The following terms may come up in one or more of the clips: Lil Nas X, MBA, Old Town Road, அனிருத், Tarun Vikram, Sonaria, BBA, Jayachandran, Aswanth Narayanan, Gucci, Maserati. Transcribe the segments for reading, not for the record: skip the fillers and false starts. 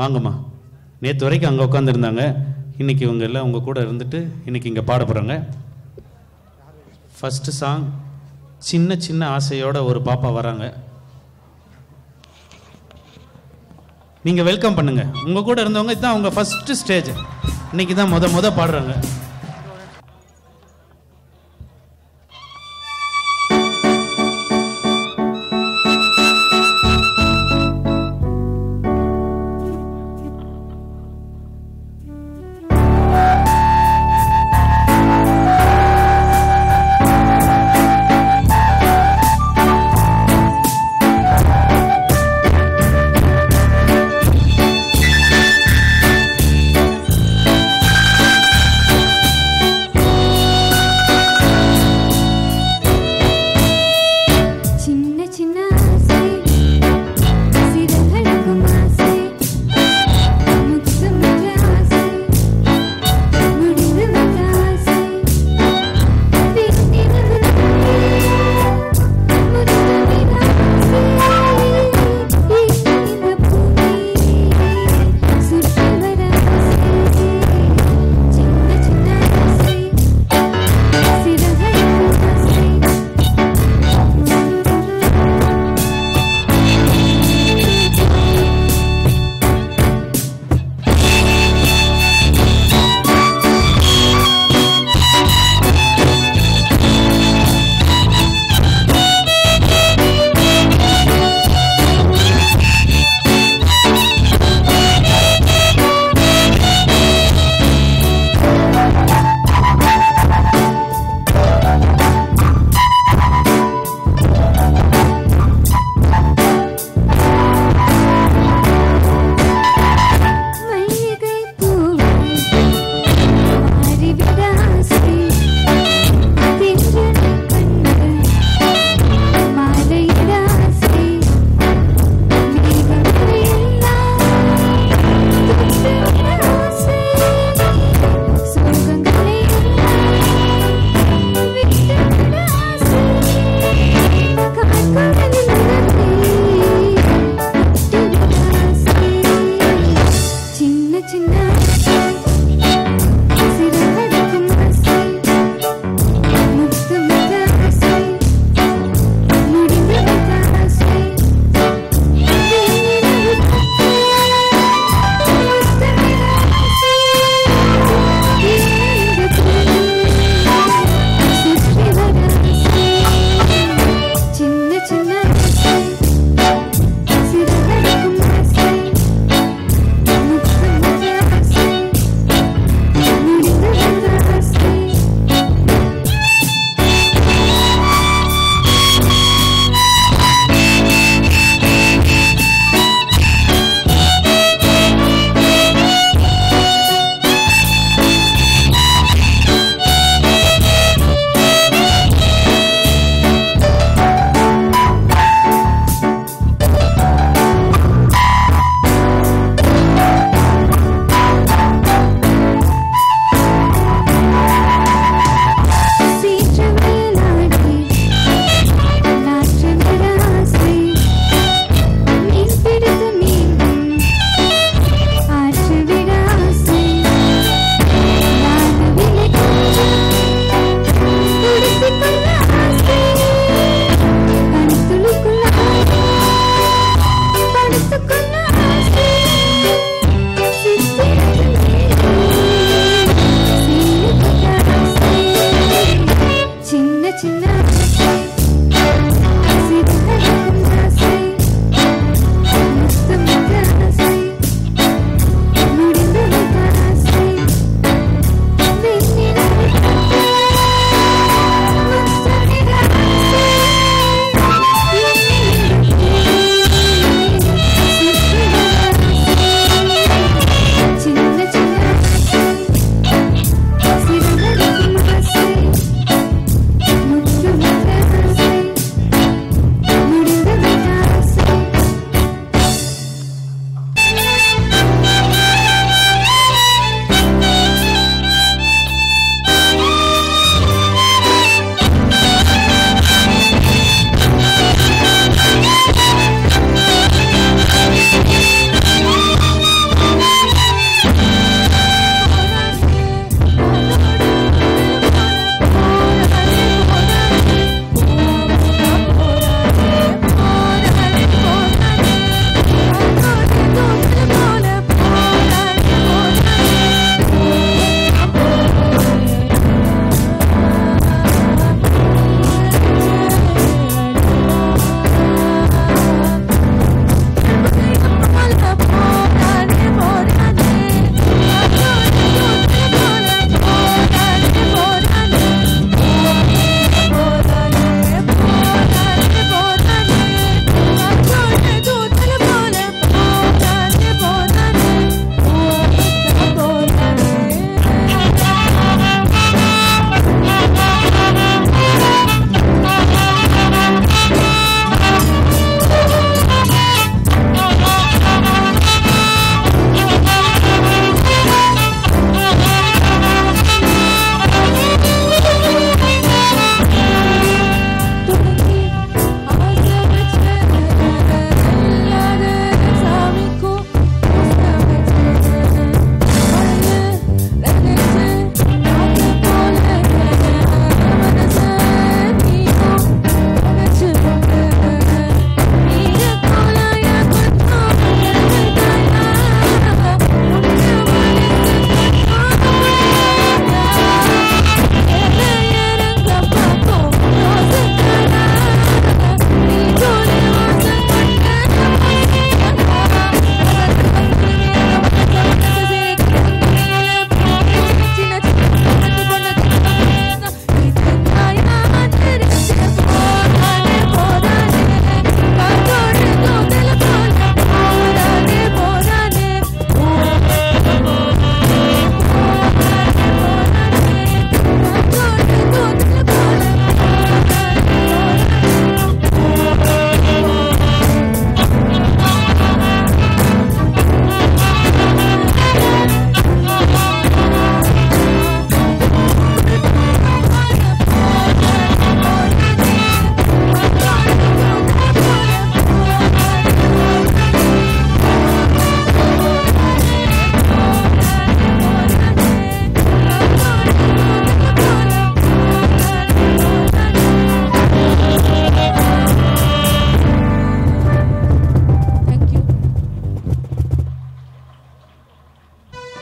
வாங்கம்மா, நேற்று வரைக்கும் அங்கே உட்காந்துருந்தாங்க, இன்றைக்கி இவங்க எல்லாம் உங்கள் கூட இருந்துட்டு இன்றைக்கி இங்கே பாட போகிறாங்க. ஃபஸ்ட்டு சாங் சின்ன சின்ன ஆசையோட ஒரு பாப்பா வராங்க, நீங்கள் வெல்கம் பண்ணுங்கள். உங்கள் கூட இருந்தவங்க இதுதான் அவங்க ஃபஸ்ட்டு ஸ்டேஜ், இன்றைக்கி தான் முத பாடுறாங்க.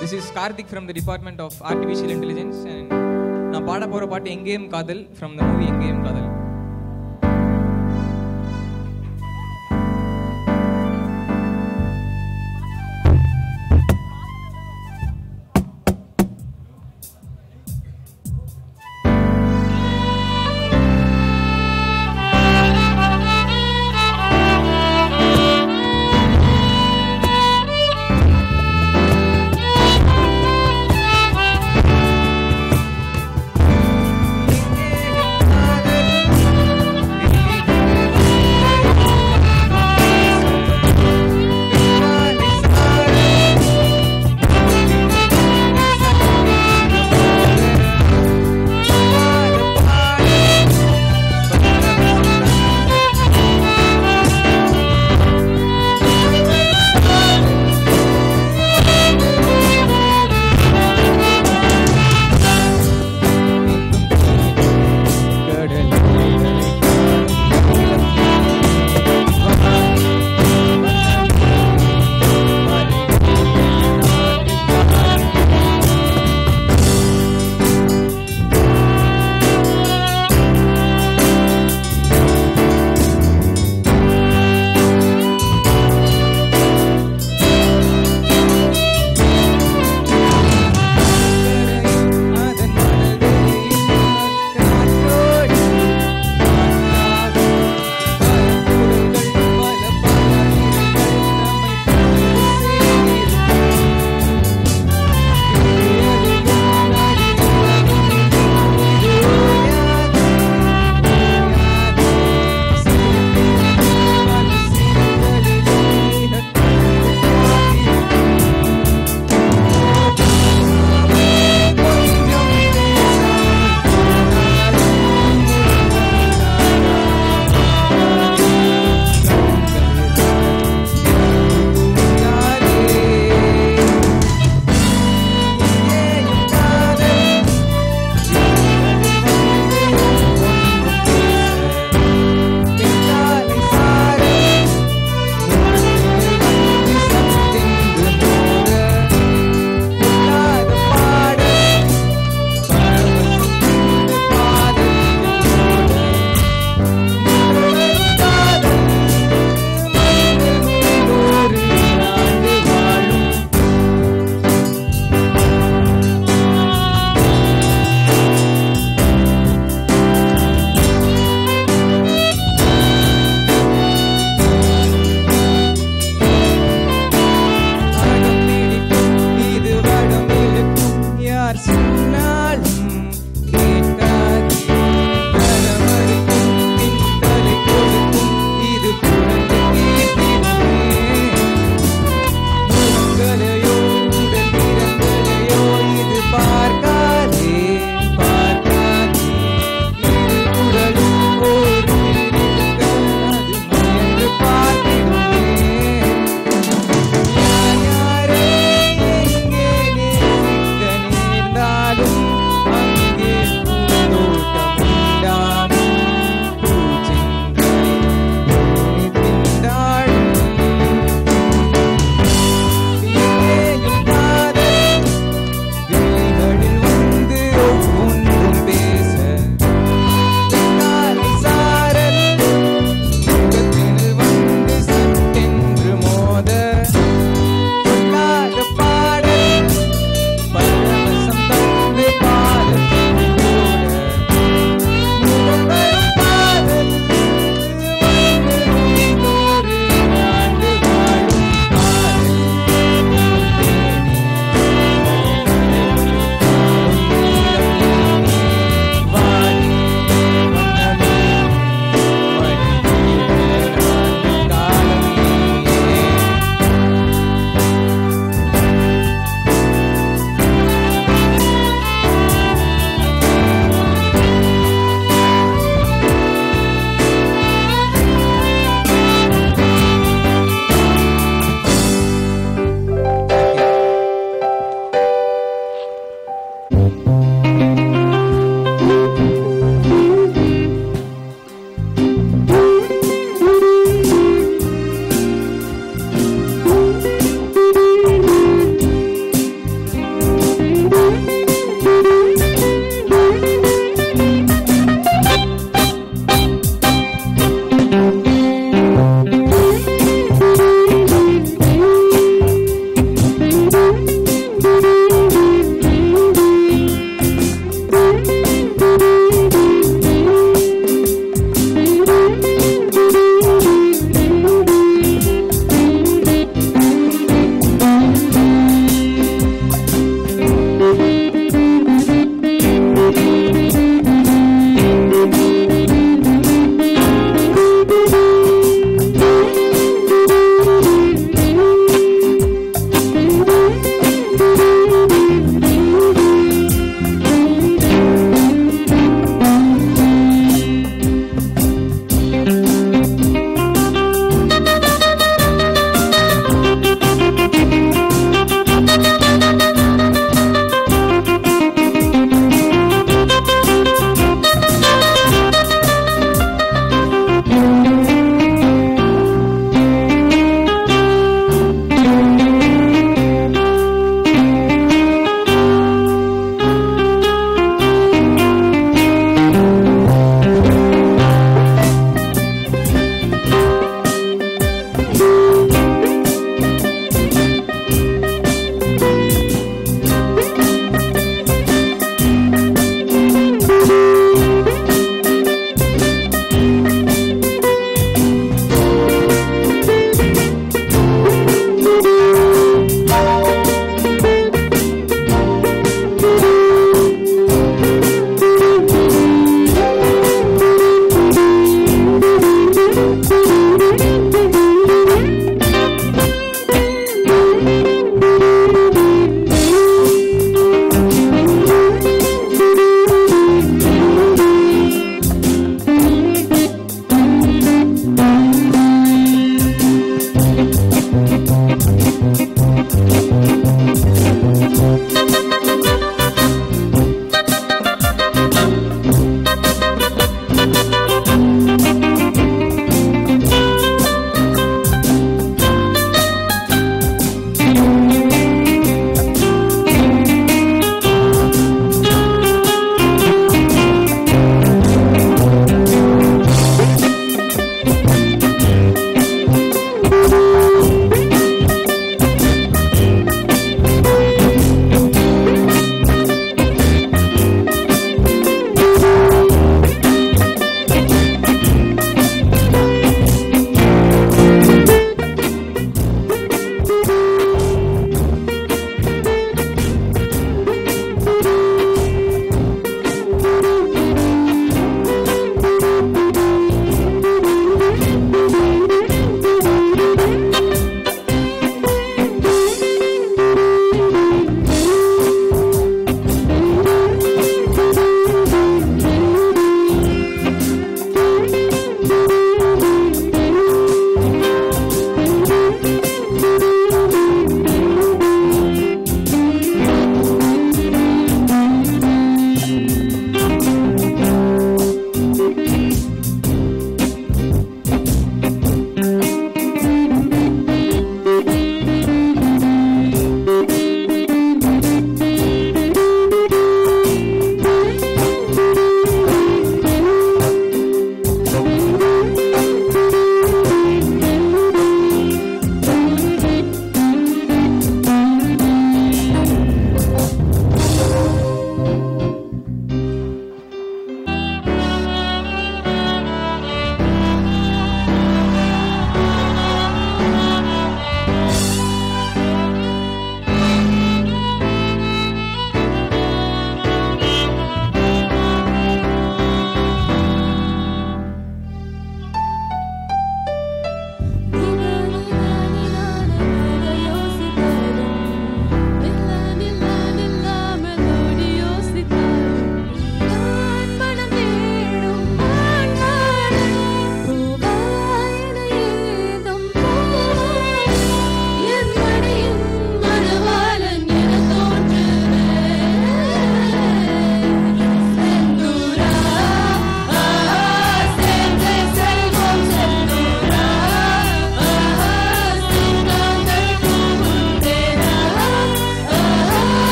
This is Karthik from the Department of Artificial Intelligence and நான் பாட போகிற பாட்டு எங்கேயும் காதல் from the movie எங்கேயும் காதல்.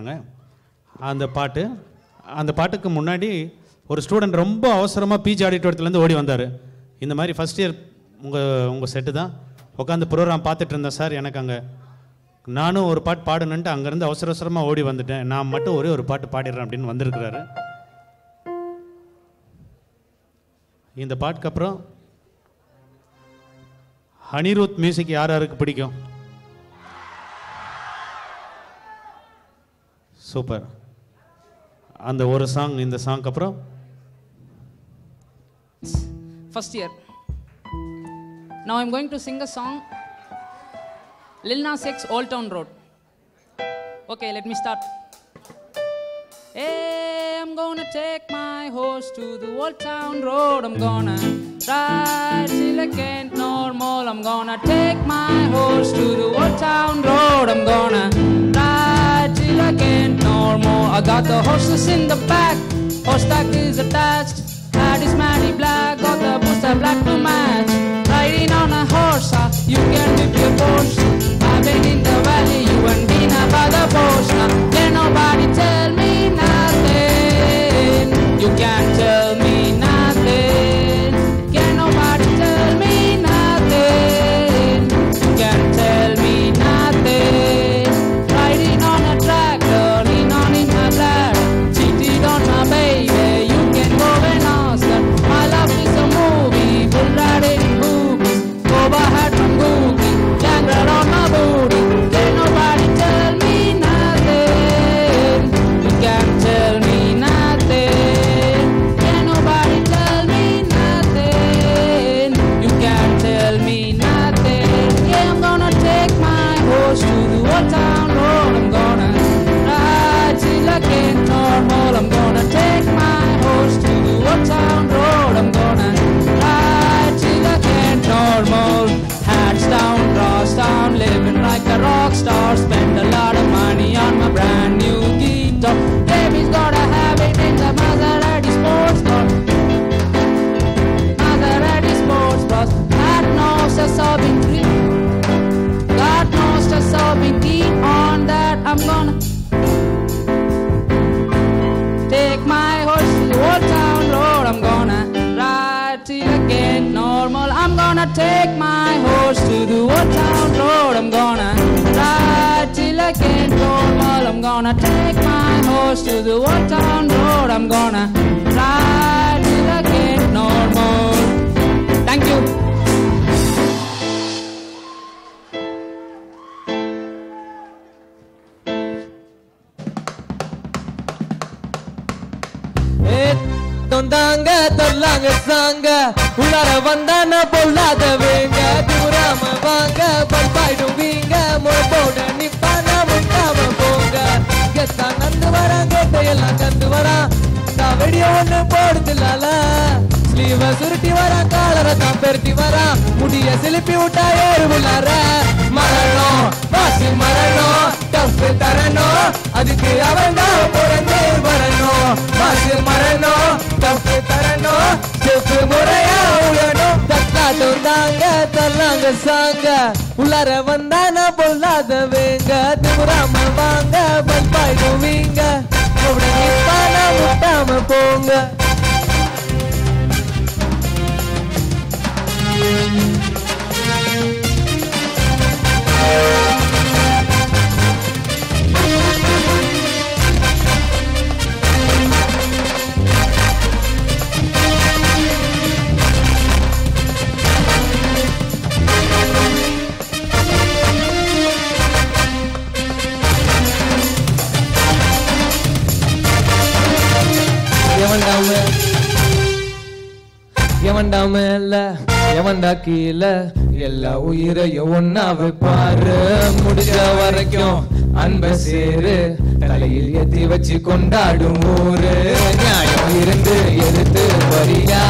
கொடுக்குறாங்க. அந்த பாட்டுக்கு முன்னாடி ஒரு ஸ்டூடெண்ட் ரொம்ப அவசரமாக பிஜி ஆடிட்டோரியத்துலேருந்து ஓடி வந்தார். இந்த மாதிரி ஃபஸ்ட் இயர் உங்கள் செட்டு தான் உட்காந்து ப்ரோக்ராம் பார்த்துட்டு இருந்தேன் சார், எனக்கு அங்கே நானும் ஒரு பாட்டு பாடணுன்ட்டு அங்கேருந்து அவசர அவசரமாக ஓடி வந்துட்டேன், நான் மட்டும் ஒரே ஒரு பாட்டு பாடிடுறேன் அப்படின்னு வந்திருக்கிறாரு. இந்த பாட்டுக்கு அப்புறம் அனிருத் மியூசிக் யார் யாருக்கு பிடிக்கும்? சூப்பர். அந்த ஒரு சாங், இந்த சாங் அப்புறம் first year. Now I'm going to sing a song, Lil Nas X, Old Town Road. Okay, let me start. Hey, I'm gonna take my horse to the Old Town Road. I'm gonna ride till I can't no more. I'm gonna take my horse to the Old Town Road. I'm gonna ride till I can't no more. I got the horses in the back, horse tack is attached, hat is matte black, got the booster black to match. Riding on a horse, you can whip your horse. I've been in the valley, you and me now by the post. Can nobody tell me nothing? You can't tell me nothing. Can nobody tell me nothing? You can't tell me nothing. Riding on a tractor, lean on in my black, cheated on my baby. You can go and ask her. My love is a movie, full riding movie. Boba hat from Gucci, Chandra on my booty. Can nobody tell me nothing? You can't tell me nothing. Can nobody tell me nothing? You can't tell me nothing. Yeah, I'm gonna take my horse to the Old Town Road. I'm gonna ride till I can't no more. I'm gonna take my horse to the Old Town Road. I'm gonna ride till I can't no more. Living like a rock star, spend a lot of money on my brand new guitar. Baby's gotta have it in the Maserati sports car, Maserati sports bus. God knows the sobbing key, God knows the sobbing key. On that I'm gonna take my horse to the Old Town Road. I'm gonna ride till I get normal. I'm gonna take my horse to the Old Town Road. I'm gonna ride till I can't normal. I'm gonna take my horse to the Old Town Road. I'm gonna ride till I can't normal. Thank you. தொந்தாங்க தொல்லாங்க சாங்க உள்ளார வந்தான பொல்லாதவங்க தூராம வாங்க பல்பாயிடும் வீங்க முழப்போட நிப்பானா முட்டாம போங்க கெத்தா நந்து வரான் கேட்டையெல்லாம் கந்து வரான் தான் வெடிய ஒண்ணு போடுதில்லால ஸ்லீவ சுருட்டி வரான் காலரை தான் பெருத்தி வரான் முடிய சிலிப்பி விட்டா ஏறுவில்லார மரணம் வாசி மரணம் டஃப் தரணும் அதுக்கு அவன் தான் பிறந்தே வரணும் வாசி மரணம் தப்பு தரணும் செப்பு முறையா உழணும் தக்காட்டும் தாங்க தல்லாங்க சாங்க உள்ளார வந்தானா பொல்லாதவங்க திமுறாம வாங்க பல்பாயிடுவீங்க உடனே பானா முட்டாம போங்க. எவன்டா மேல எவன்டா கீழே எல்லா உயிரையும் ஒன்னா வைப்பாரு முடிஞ்ச வரைக்கும் அன்ப சேரு தலையில் ஏத்தி வச்சு கொண்டாடும் ஊரு நியாயம் இருந்து எடுத்து வரியா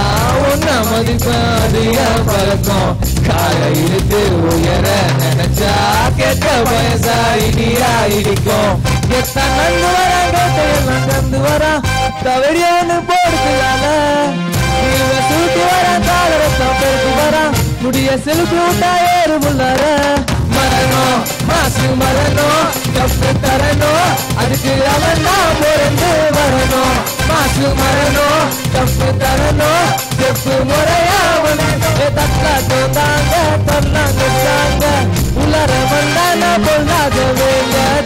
ஒன்னா மதிப்பாதியா பழக்கம் காலை இழுத்து உயர நினைச்சா கேட்ட வயசா இடியா இடிக்கும் எத்தான் நந்து வரா கேட்டையெல்லாம் நந்து வரா தவறியவனு போடுதுலால நீங்க சுருத்தி வரா காலரத்தான் பெருக்கு வரா முடிய செலுத்தி விட்டா ஏறு முள்ளார மரணம் மாசு மரணும் தப்பு தரணும் அதுக்கு அவெல்லாம் பொருந்து வரணும். மாசு மரணும் தப்பு தரணும் செப்பு முறையா தக்கா தோந்தாங்க தொன்னாங்க சாங்க உலர வந்தான பொருளாகவே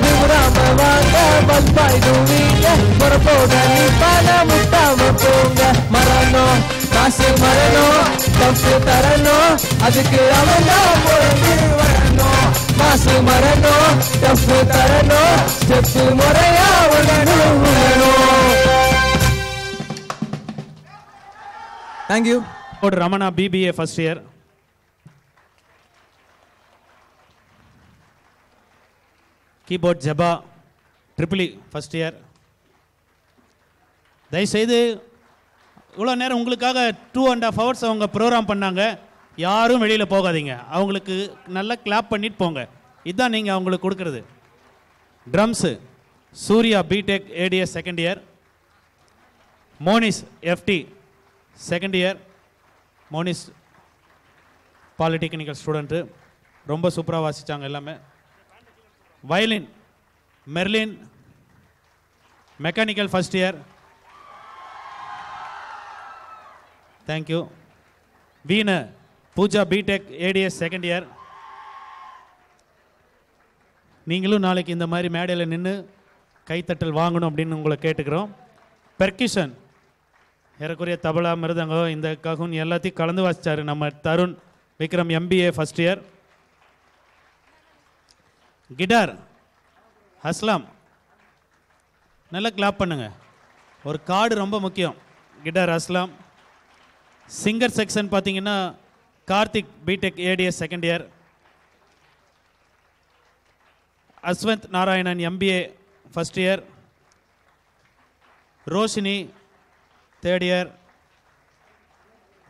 திமுறாம வாங்க பல்பாயிடுவீங்க புறப்போட நீ பல முட்டாம போங்க. மரணும் காசு மரணும் தப்பு தரணும் அதுக்கு அவெல்லாம் பொருந்து வரணும். மாசு மரணும் தப்பு தரணும் செப்பு முறையா உலரும். Thank you. Or Ramana BBA first year. Keyboard Jabba Triple E first year. தயவு செய்து இவ்வளோ நேரம் உங்களுக்காக 2.5 hours அவங்க ப்ரோக்ராம் பண்ணாங்க. யாரும் வெளியில் போகாதீங்க, அவங்களுக்கு நல்லா கிளாப் பண்ணிட்டு போங்க. இதுதான் நீங்கள் அவங்களுக்கு கொடுக்குறது. Drums Surya BTech ADS second year, Monis FT second year, Monis polytechnical student, ரொம்ப சூப்பராக வாசித்தாங்க எல்லாமே. Violin Merlin mechanical first year, thank you. Veena Pooja BTech ADS second year. நீங்களும் நாளைக்கு இந்த மாதிரி மேடையில் நின்று கைத்தட்டல் வாங்கணும் அப்படின்னு உங்களை கேட்டுக்கிறோம். பெர்கிஷன் ஏறக்குறைய தபலா மிருதங்கோ இந்த ககுன் எல்லாத்தையும் கலந்து வாசித்தார் நம்ம Tarun Vikram MBA first year. Guitar Aslam, நல்லா கிளாப் பண்ணுங்க. ஒரு கார்டு ரொம்ப முக்கியம். கிட்டார் அஸ்லாம். சிங்கர் செக்ஷன் பார்த்தீங்கன்னா Karthik BTech ADS second year, Ashwanth Narayanan MBA first year, Roshini third year.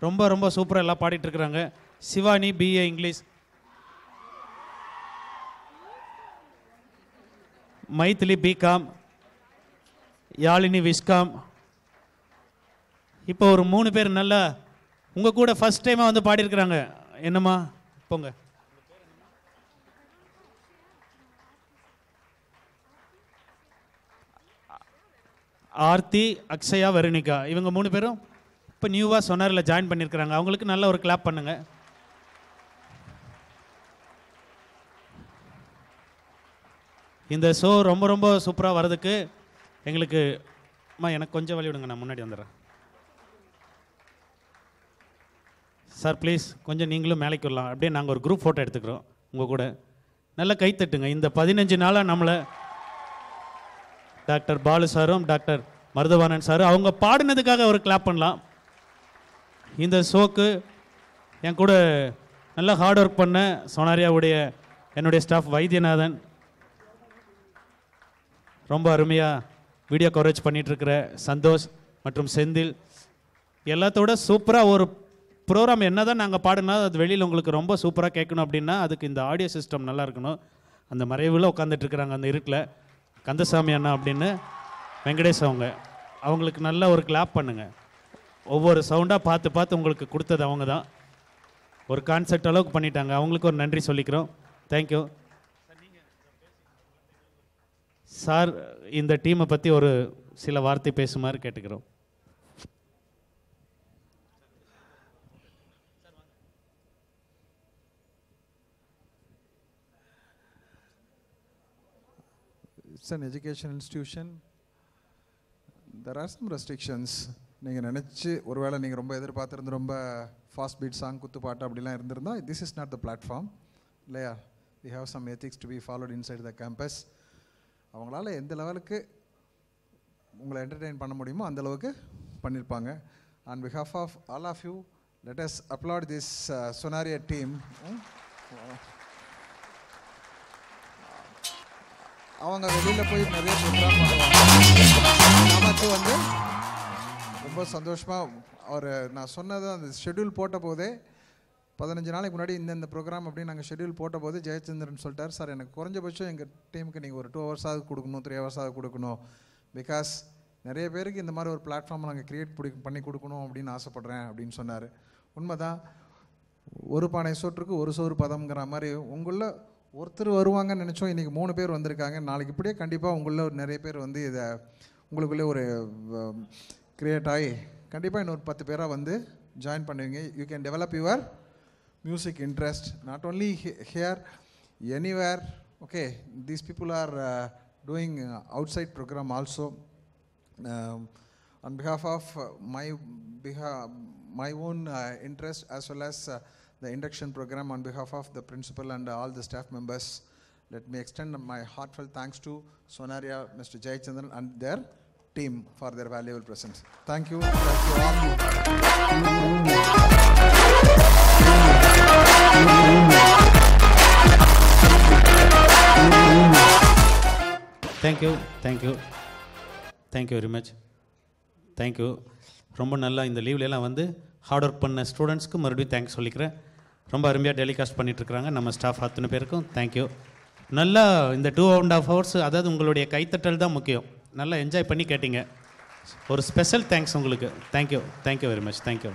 ரொம்ப ரொம்ப சூப்பராக எல்லாம் பாடிட்டுருக்குறாங்க. Shivani BA English. Maithili BCom, Yazhini viscom. இப்போ ஒரு 3 பேர் நல்லா உங்கள் கூட ஃபஸ்ட் டைமாக வந்து பாடியிருக்கிறாங்க. என்னம்மா போங்க. ஆர்த்தி, அக்ஷயா, வருணிகா, இவங்க 3 பேரும் இப்போ நியூவாக சொனாரியில் ஜாயின் பண்ணியிருக்கிறாங்க. அவங்களுக்கு நல்ல ஒரு கிளாப் பண்ணுங்கள். இந்த ஷோ ரொம்ப ரொம்ப சூப்பராக வர்றதுக்கு எங்களுக்கு அம்மா எனக்கு கொஞ்சம் வழி விடுங்க, நான் முன்னாடி வந்துடுறேன் சார். ப்ளீஸ் கொஞ்சம் நீங்களும் மேலைக்கு வரலாம். அப்படியே நாங்கள் ஒரு குரூப் ஃபோட்டோ எடுத்துக்கிறோம் உங்கள் கூட. நல்லா கைத்தட்டுங்க. இந்த 15 நாளாக நம்மளை டாக்டர் பாலு சாரும் டாக்டர் மருதவாணன் சாரும் அவங்க பாடினதுக்காக ஒரு கிளாப் பண்ணலாம். இந்த ஷோக்கு என் கூட நல்லா ஹார்ட் ஒர்க் பண்ண சோனாரியாவுடைய என்னுடைய ஸ்டாஃப் வைத்தியநாதன், ரொம்ப அருமையாக வீடியோ கவரேஜ் பண்ணிகிட்ருக்கிற சந்தோஷ் மற்றும் செந்தில், எல்லாத்தோட சூப்பராக ஒரு ப்ரோக்ராம். என்ன தான் நாங்கள் பாடினா அது வெளியில் உங்களுக்கு ரொம்ப சூப்பராக கேட்கணும் அப்படின்னா அதுக்கு இந்த ஆடியோ சிஸ்டம் நல்லா இருக்கணும். அந்த மறைவில் உட்காந்துட்ருக்குறாங்க அந்த இருட்டில் கந்தசாமி அண்ணா அப்படின்னு வெங்கடேஷ் அவங்க, அவங்களுக்கு நல்ல ஒரு கிளாப் பண்ணுங்கள். ஒவ்வொரு சவுண்டாக பார்த்து பார்த்து உங்களுக்கு கொடுத்தது அவங்க தான். ஒரு கான்செப்ட் அளவுக்கு பண்ணிட்டாங்க. அவங்களுக்கு ஒரு நன்றி சொல்லிக்கிறோம். Thank you sir. இந்த டீமை பற்றி ஒரு சில வார்த்தை பேசுமாறு கேட்டுக்கிறோம். It's an education institution. There are some restrictions. நீங்கள் நினச்சி ஒருவேளை நீங்கள் ரொம்ப எதிர்பார்த்துருந்து ரொம்ப ஃபாஸ்ட் பீட் சாங் குத்து பாட்டு அப்படிலாம் இருந்திருந்தால் this is not the platform. இல்லையா? We have some ethics to be followed inside the campus. அவங்களால எந்த லெவலுக்கு உங்களை என்டர்டெயின் பண்ண முடியுமோ அந்தளவுக்கு பண்ணியிருப்பாங்க. On behalf of all of you, let us applaud this Sonaria team. அவங்க வெளியில் போய் நிறைய ப்ரோக்ராம் பண்ணுவாங்க. நமக்கு வந்து ரொம்ப சந்தோஷமாக அவர் நான் சொன்னது அந்த ஷெட்யூல் போட்ட போதே 15 நாளைக்கு முன்னாடி இந்த ப்ரோக்ராம் அப்படின்னு நாங்கள் ஷெட்யூல் போட்ட போது ஜெயச்சந்திரன் சொல்லிட்டார், சார் எனக்கு குறைஞ்சபட்சம் எங்கள் டீமுக்கு நீங்கள் ஒரு 2 hours கொடுக்கணும், 3 hours கொடுக்கணும். பிகாஸ் நிறைய பேருக்கு இந்த மாதிரி ஒரு பிளாட்ஃபார்மை நாங்கள் க்ரியேட் பண்ணி கொடுக்கணும் அப்படின்னு ஆசைப்பட்றேன் அப்படின்னு சொன்னார். உண்மைதான். ஒரு பானை சோற்றுக்கு ஒரு சோறு பதம்ங்கிற மாதிரி உங்களில் ஒருத்தர் வருவாங்கன்னு நினச்சோம், இன்றைக்கி 3 பேர் வந்திருக்காங்க. நாளைக்கு இப்படியே கண்டிப்பாக உங்களில் ஒரு நிறைய பேர் வந்து இதை உங்களுக்குள்ளே ஒரு க்ரியேட் ஆகி கண்டிப்பாக இன்னொரு 10 பேராக வந்து ஜாயின் பண்ணுவீங்க. You can develop your music interest not only here, anywhere. Okay, these people are doing outside program also. On behalf of my own interest as well as the induction program, on behalf of the principal and all the staff members, let me extend my heartfelt thanks to Sonaria, Mr. Jayachandran and their team for their valuable presence. Thank you. Thank you very much. Thank you. ரொம்ப நல்லா இந்த லீவ்லலாம் வந்து hard work பண்ண ஸ்டூடெண்ட்ஸ்க்கு மறுபடியும் thanks சொல்லிக்கிறேன். ரொம்ப அருமையாக டெலிகாஸ்ட் பண்ணிட்டுருக்குறாங்க நம்ம ஸ்டாஃப் 10 பேருக்கும் தேங்க்யூ. நல்லா இந்த 2.5 hours, அதாவது உங்களுடைய கைத்தட்டல் தான் முக்கியம், நல்லா என்ஜாய் பண்ணி கேட்டிங்க. ஒரு ஸ்பெஷல் தேங்க்ஸ் உங்களுக்கு. Thank you very much. தேங்க்யூ.